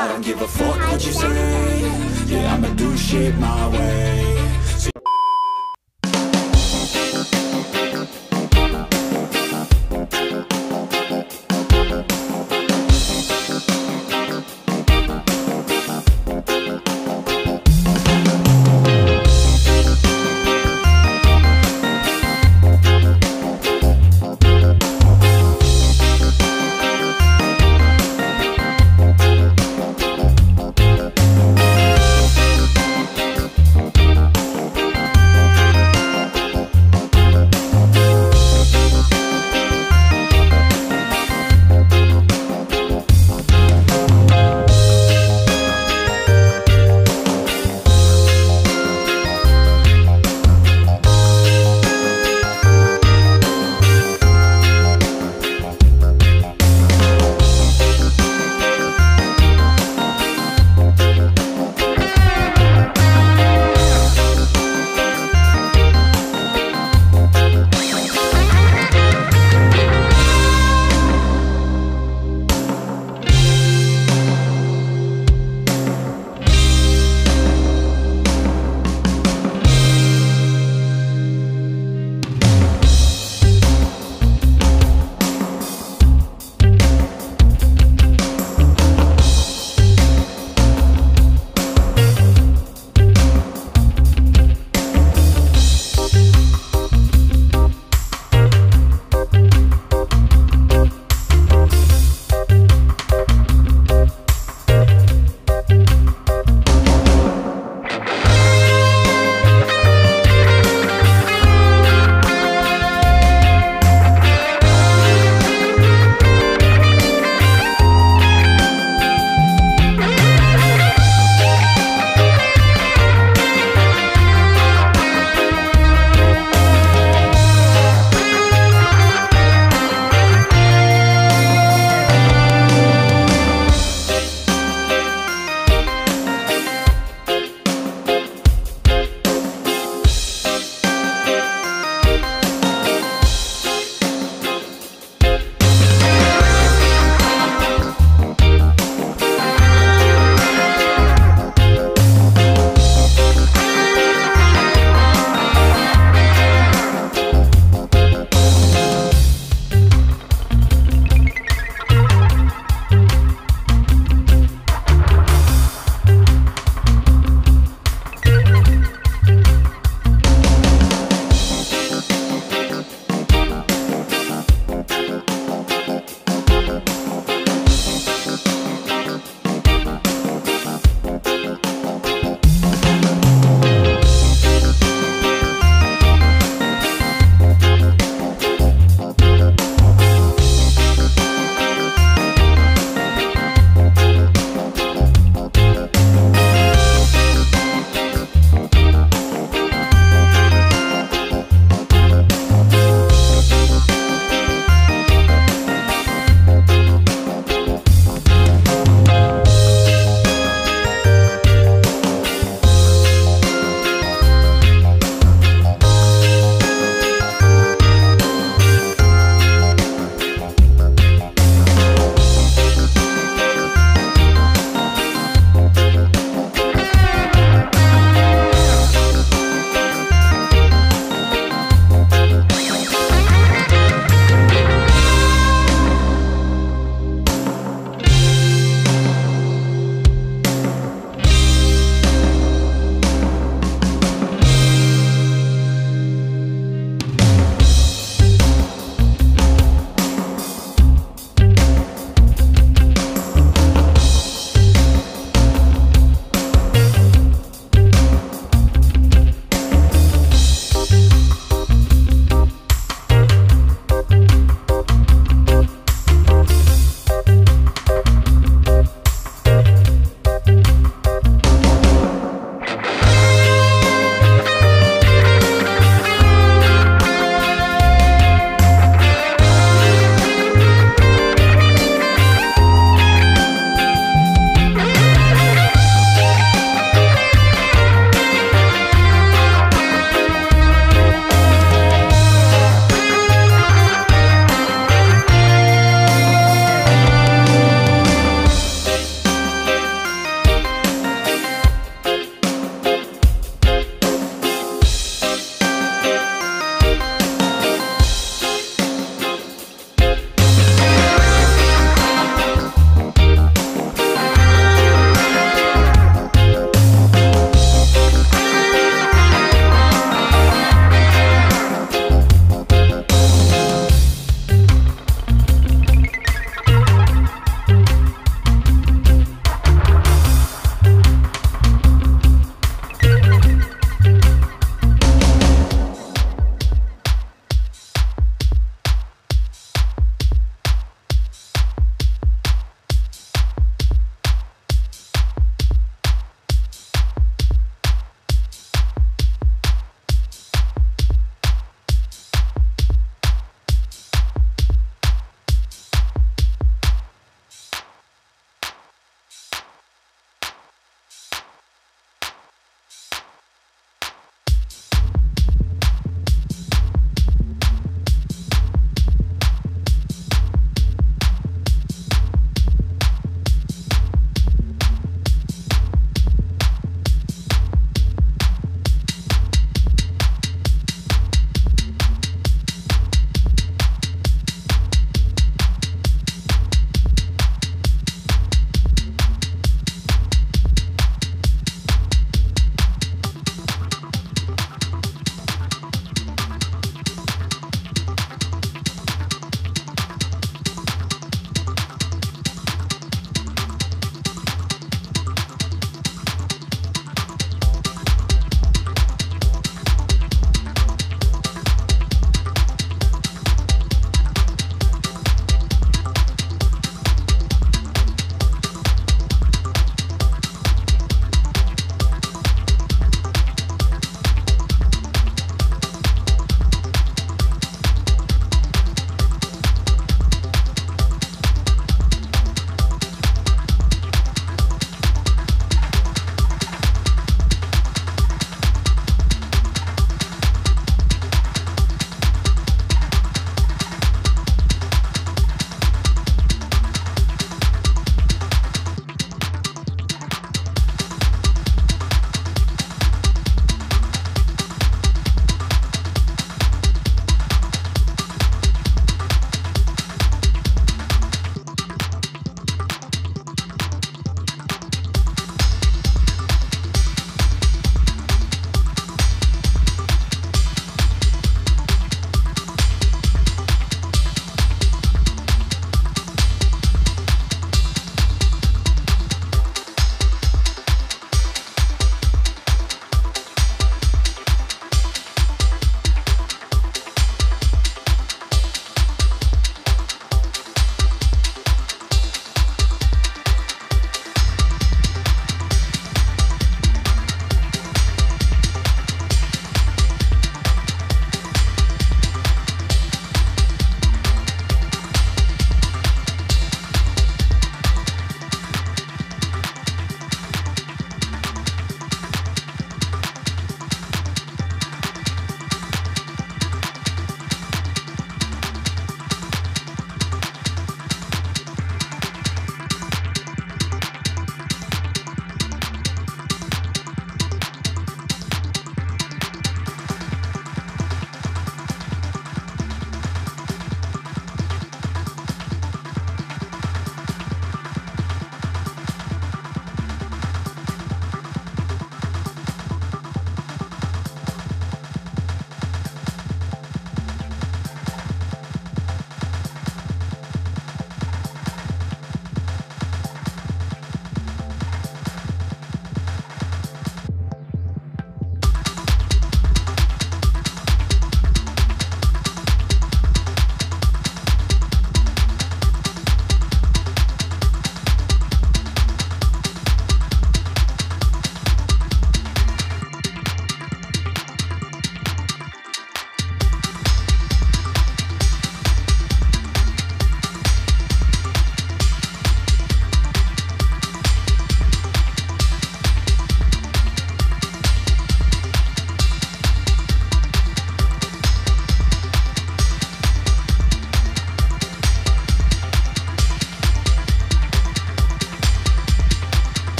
I don't give a fuck what you say. Yeah, I'ma do shit my way.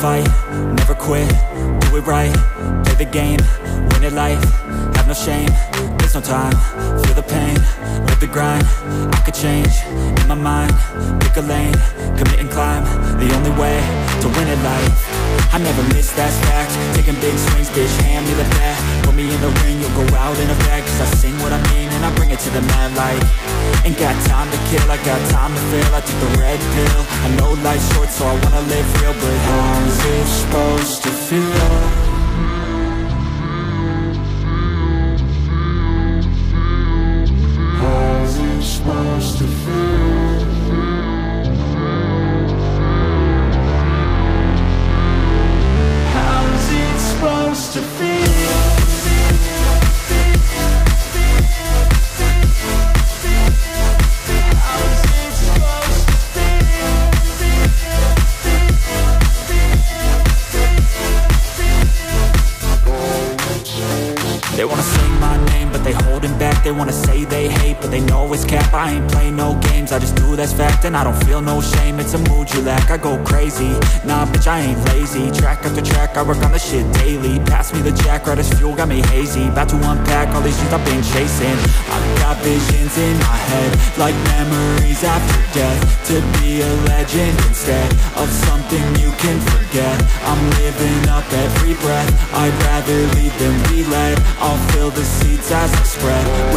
fight, never quit, do it right. Play the game, win it life, have no shame. There's no time, feel the pain, live the grind. I could change, in my mind, pick a lane. Commit and climb, the only way to win at life. I never miss, that fact. Taking big swings, bitch, hand me the bat. Put me in the ring, you'll go out in a bag. Cause I sing what I mean and I bring it to the mad light. Ain't got time to kill, I got time to feel. I took the red pill, I know life's short, so I wanna live real. But how's it supposed to feel? They wanna say my name, but they holding back. They wanna say they hate, but they know it's cap. I ain't play no games, I just do, that's fact. And I don't feel no shame, it's a mood you lack. I go crazy, nah bitch, I ain't lazy. Track after track, I work on this shit daily. Pass me the jack, right as fuel, got me hazy. About to unpack all these things I've been chasing. I've got visions in my head, like memories after death. To be a legend instead of something you can forget. I'm living up every breath, I'd rather lead than be led. I'll fill the seats as I spread